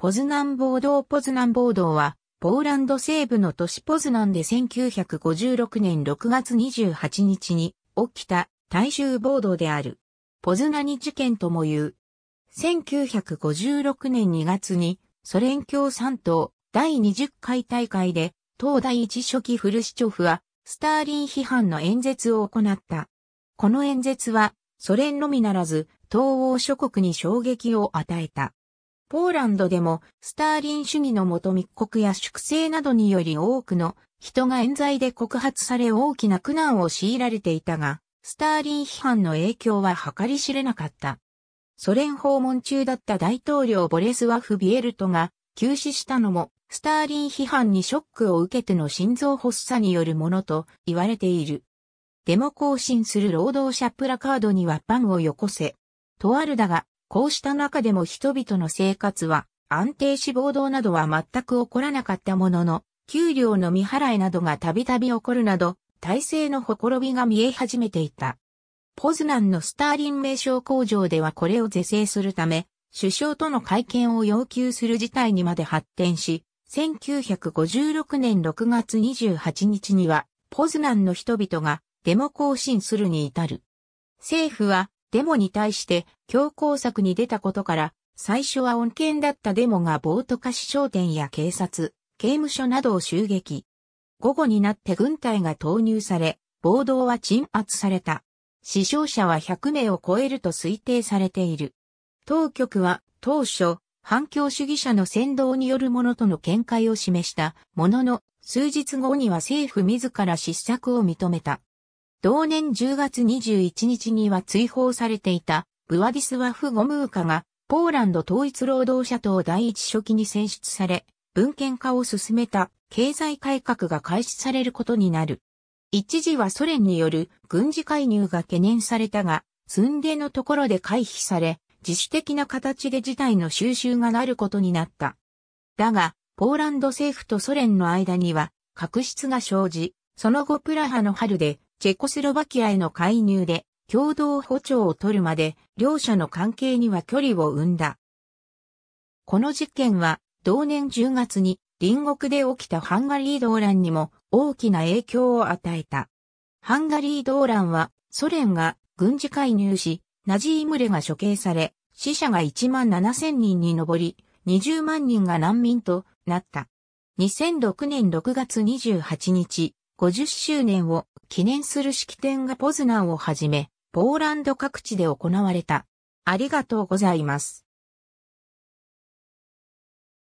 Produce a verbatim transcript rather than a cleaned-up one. ポズナン暴動ポズナン暴動は、ポーランド西部の都市ポズナンでせんきゅうひゃくごじゅうろくねんろくがつにじゅうはちにちに起きた大衆暴動である。ポズナニ事件とも言う。せんきゅうひゃくごじゅうろくねんにがつにソ連共産党だいにじゅっかい大会で当第一書記フルシチョフはスターリン批判の演説を行った。この演説はソ連のみならず東欧諸国に衝撃を与えた。ポーランドでもスターリン主義の下密告や粛清などにより多くの人が冤罪で告発され大きな苦難を強いられていたが、スターリン批判の影響は計り知れなかった。ソ連訪問中だった大統領ボレスワフ・ビエルトが急死したのもスターリン批判にショックを受けての心臓発作によるものと言われている。デモ行進する労働者プラカードにはパンをよこせ。とあるだが、こうした中でも人々の生活は安定し暴動などは全く起こらなかったものの、給料の未払いなどがたびたび起こるなど、体制のほころびが見え始めていた。ポズナンのスターリン名称工場ではこれを是正するため、首相との会見を要求する事態にまで発展し、せんきゅうひゃくごじゅうろくねんろくがつにじゅうはちにちには、ポズナンの人々がデモ行進するに至る。政府はデモに対して強硬策に出たことから、最初は穏健だったデモが暴徒化し商店や警察、刑務所などを襲撃。午後になって軍隊が投入され、暴動は鎮圧された。死傷者はひゃくめいを超えると推定されている。当局は当初、反共主義者の扇動によるものとの見解を示したものの、数日後には政府自ら失策を認めた。同年じゅうがつにじゅういちにちには追放されていたブワディスワフ・ゴムーカがポーランド統一労働者党第一書記に選出され、文献化を進めた経済改革が開始されることになる。一時はソ連による軍事介入が懸念されたが、寸出のところで回避され、自主的な形で事態の収拾がなることになった。だが、ポーランド政府とソ連の間には、確執が生じ、その後プラハの春で、チェコスロバキアへの介入で、共同歩調を取るまで、両者の関係には距離を生んだ。この事件は、同年じゅうがつに、隣国で起きたハンガリー動乱にも、大きな影響を与えた。ハンガリー動乱はソ連が軍事介入し、ナジームレが処刑され、死者がいちまんななせんにんに上り、にじゅうまんにんが難民となった。にせんろくねんろくがつにじゅうはちにち、ごじゅっしゅうねんを記念する式典がポズナンをはじめ、ポーランド各地で行われた。ありがとうございます。